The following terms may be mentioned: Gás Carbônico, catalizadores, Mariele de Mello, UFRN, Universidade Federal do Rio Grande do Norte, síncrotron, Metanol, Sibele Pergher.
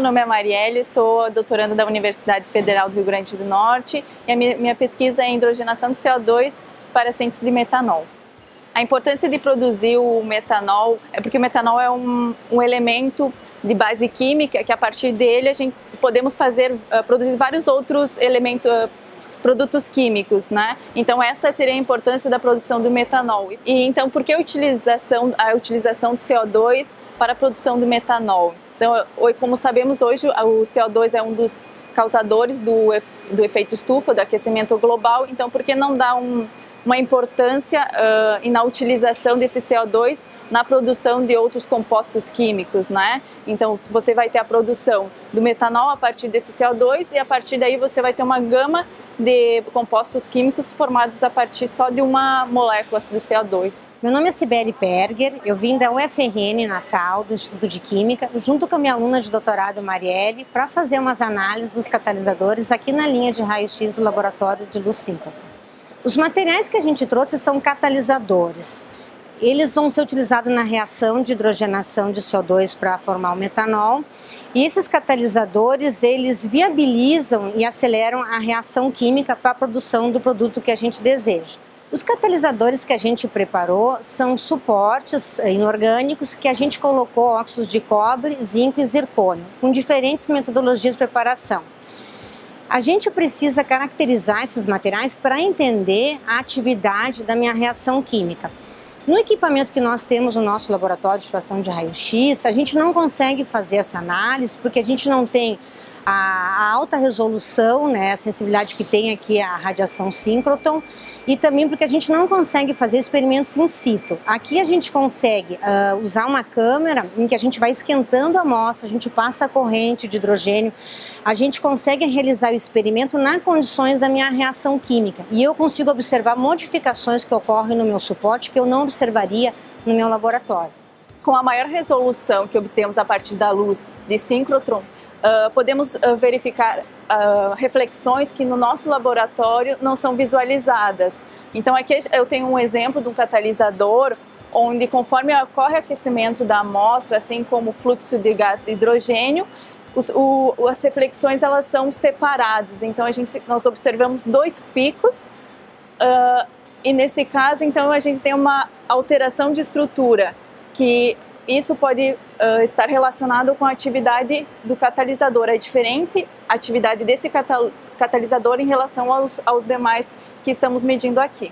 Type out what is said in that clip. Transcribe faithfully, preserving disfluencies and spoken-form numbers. meu nome é Mariele, sou doutoranda da Universidade Federal do Rio Grande do Norte e a minha pesquisa é a hidrogenação de C O dois para a síntese de metanol. A importância de produzir o metanol é porque o metanol é um, um elemento de base química que a partir dele a gente podemos fazer, uh, produzir vários outros elementos, uh, produtos químicos, né? Então essa seria a importância da produção do metanol. E então por que a utilização, a utilização do C O dois para a produção do metanol? Então, como sabemos hoje, o C O dois é um dos causadores do, do efeito estufa, do aquecimento global, então por que não dar um, uma importância uh, na utilização desse C O dois na produção de outros compostos químicos, né? Então você vai ter a produção do metanol a partir desse C O dois e a partir daí você vai ter uma gama de compostos químicos formados a partir só de uma molécula do C O dois. Meu nome é Sibele Pergher, eu vim da U F R N Natal, do Instituto de Química, junto com a minha aluna de doutorado Marielle, para fazer umas análises dos catalisadores aqui na linha de raio-x do laboratório de luz síncrona. Os materiais que a gente trouxe são catalisadores. Eles vão ser utilizados na reação de hidrogenação de C O dois para formar o metanol. E esses catalisadores, eles viabilizam e aceleram a reação química para a produção do produto que a gente deseja. Os catalisadores que a gente preparou são suportes inorgânicos que a gente colocou óxidos de cobre, zinco e zircônio, com diferentes metodologias de preparação. A gente precisa caracterizar esses materiais para entender a atividade da minha reação química. No equipamento que nós temos no nosso laboratório de extração de raio-x, a gente não consegue fazer essa análise porque a gente não tem a alta resolução, né, a sensibilidade que tem aqui a radiação síncrotron, e também porque a gente não consegue fazer experimentos in situ. Aqui a gente consegue uh, usar uma câmera em que a gente vai esquentando a amostra, a gente passa a corrente de hidrogênio, a gente consegue realizar o experimento nas condições da minha reação química e eu consigo observar modificações que ocorrem no meu suporte que eu não observaria no meu laboratório. Com a maior resolução que obtemos a partir da luz de síncrotron, Uh, podemos uh, verificar uh, reflexões que no nosso laboratório não são visualizadas. Então aqui eu tenho um exemplo de um catalisador onde conforme ocorre o aquecimento da amostra, assim como o fluxo de gás de hidrogênio, os, o, as reflexões elas são separadas. Então a gente, nós observamos dois picos uh, e nesse caso então a gente tem uma alteração de estrutura que isso pode uh, estar relacionado com a atividade do catalisador. É diferente a atividade desse catal- catalisador em relação aos, aos demais que estamos medindo aqui.